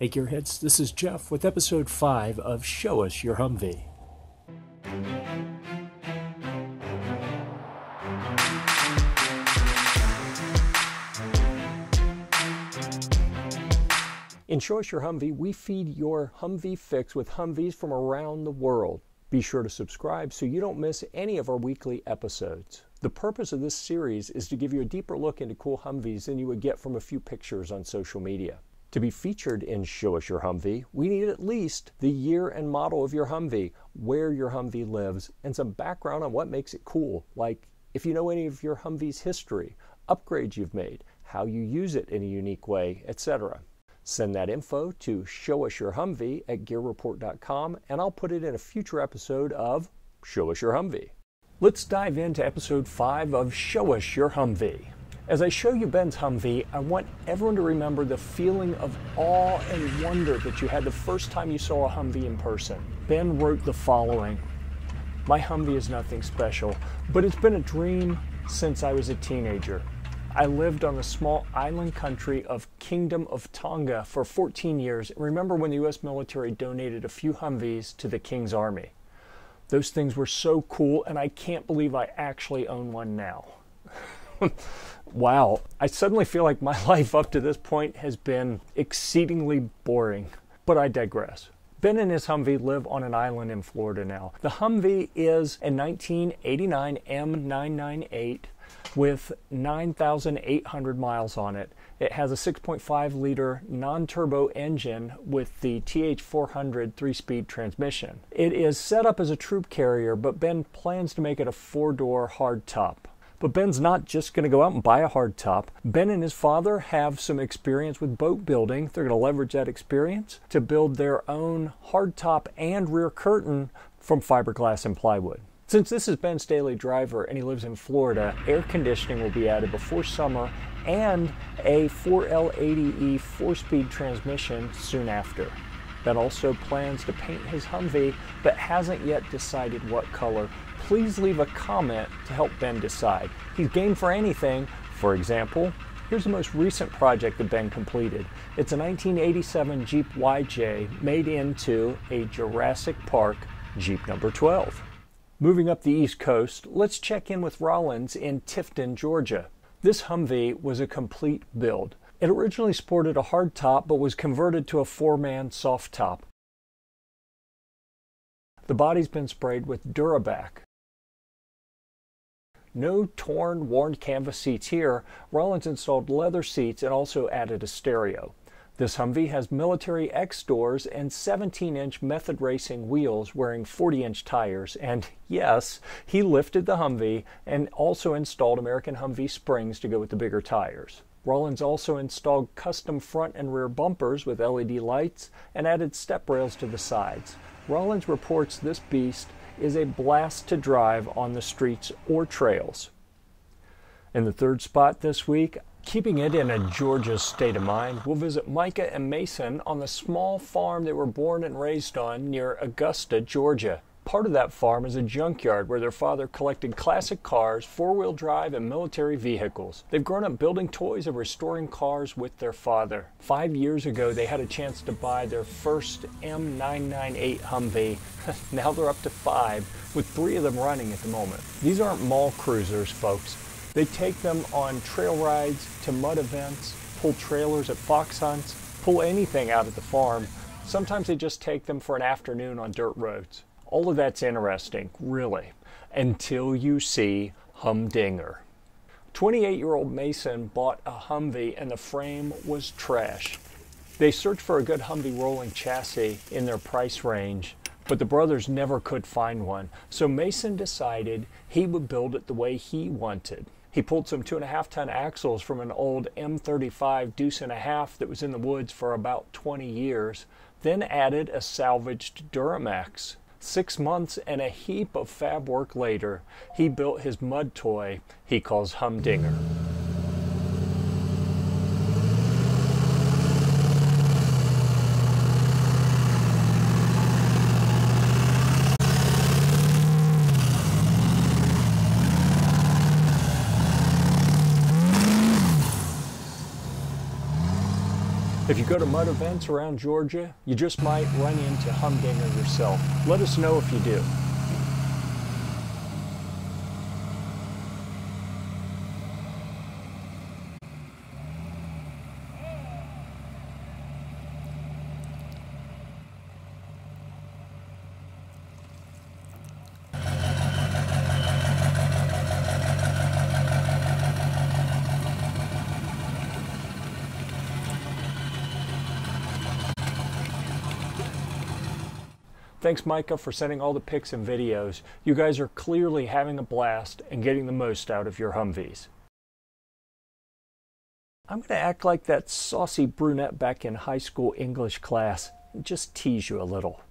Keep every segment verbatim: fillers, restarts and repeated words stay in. Hey Gearheads, this is Jeff with episode five of Show Us Your Humvee. In Show Us Your Humvee, we feed your Humvee fix with Humvees from around the world. Be sure to subscribe so you don't miss any of our weekly episodes. The purpose of this series is to give you a deeper look into cool Humvees than you would get from a few pictures on social media. To be featured in Show Us Your Humvee, we need at least the year and model of your Humvee, where your Humvee lives, and some background on what makes it cool, like if you know any of your Humvee's history, upgrades you've made, how you use it in a unique way, et cetera. Send that info to showusyourhumvee at gear report dot com, and I'll put it in a future episode of Show Us Your Humvee. Let's dive into episode five of Show Us Your Humvee. As I show you Ben's Humvee, I want everyone to remember the feeling of awe and wonder that you had the first time you saw a Humvee in person. Ben wrote the following: "My Humvee is nothing special, but it's been a dream since I was a teenager. I lived on the small island country of Kingdom of Tonga for fourteen years. Remember when the U S military donated a few Humvees to the King's Army? Those things were so cool, and I can't believe I actually own one now." Wow, I suddenly feel like my life up to this point has been exceedingly boring, but I digress. Ben and his Humvee live on an island in Florida now. The Humvee is a nineteen eighty-nine M nine ninety-eight with nine thousand eight hundred miles on it. It has a six point five liter non-turbo engine with the T H four hundred three-speed transmission. It is set up as a troop carrier, but Ben plans to make it a four-door hardtop. But Ben's not just going to go out and buy a hardtop. Ben and his father have some experience with boat building. They're going to leverage that experience to build their own hardtop and rear curtain from fiberglass and plywood. Since this is Ben's daily driver and he lives in Florida, air conditioning will be added before summer and a four L eighty E four-speed transmission soon after. Ben also plans to paint his Humvee, but hasn't yet decided what color. Please leave a comment to help Ben decide. He's game for anything. For example, here's the most recent project that Ben completed. It's a nineteen eighty-seven Jeep Y J made into a Jurassic Park Jeep number twelve. Moving up the East Coast, let's check in with Rollins in Tifton, Georgia. This Humvee was a complete build. It originally sported a hard top, but was converted to a four-man soft top. The body's been sprayed with Durabak. No torn, worn canvas seats here. Rollins installed leather seats and also added a stereo. This Humvee has military X doors and seventeen inch Method Racing wheels wearing forty inch tires. And yes, he lifted the Humvee and also installed American Humvee springs to go with the bigger tires. Rollins also installed custom front and rear bumpers with L E D lights and added step rails to the sides. Rollins reports this beast is a blast to drive on the streets or trails. In the third spot this week, keeping it in a Georgia state of mind, we'll visit Micah and Mason on the small farm they were born and raised on near Augusta, Georgia. Part of that farm is a junkyard where their father collected classic cars, four-wheel drive, and military vehicles. They've grown up building toys and restoring cars with their father. Five years ago, they had a chance to buy their first M nine ninety-eight Humvee. Now they're up to five, with three of them running at the moment. These aren't mall cruisers, folks. They take them on trail rides, to mud events, pull trailers at fox hunts, pull anything out at the farm. Sometimes they just take them for an afternoon on dirt roads. All of that's interesting, really, until you see Humdinger. twenty-eight-year-old Mason bought a Humvee and the frame was trash. They searched for a good Humvee rolling chassis in their price range, but the brothers never could find one. So Mason decided he would build it the way he wanted. He pulled some two and a half ton axles from an old M thirty-five deuce and a half that was in the woods for about twenty years, then added a salvaged Duramax. Six months and a heap of fab work later, he built his mud toy he calls Humdinger. If If you go to mud events around Georgia, you just might run into Humdinger yourself. Let us know if you do. Thanks, Micah, for sending all the pics and videos. You guys are clearly having a blast and getting the most out of your Humvees. I'm going to act like that saucy brunette back in high school English class and just tease you a little.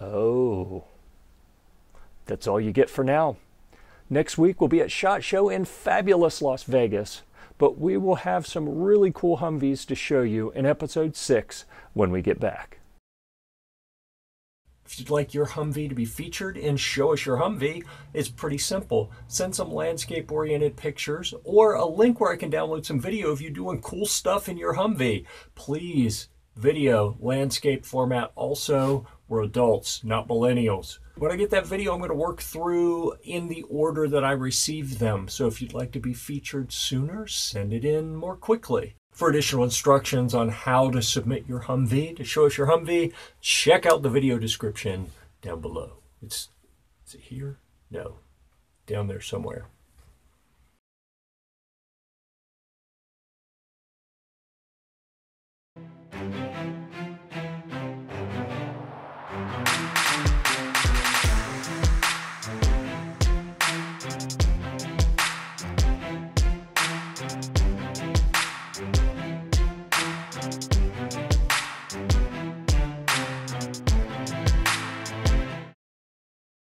Oh, that's all you get for now. Next week we'll be at SHOT Show in fabulous Las Vegas. But we will have some really cool Humvees to show you in episode six when we get back. If you'd like your Humvee to be featured in Show Us Your Humvee, it's pretty simple. Send some landscape-oriented pictures or a link where I can download some video of you doing cool stuff in your Humvee. Please, video, landscape format also. We're adults, not millennials. When I get that video, I'm going to work through in the order that I received them. So if you'd like to be featured sooner, send it in more quickly. For additional instructions on how to submit your Humvee to Show Us Your Humvee, check out the video description down below. It's, is it here? No, down there somewhere.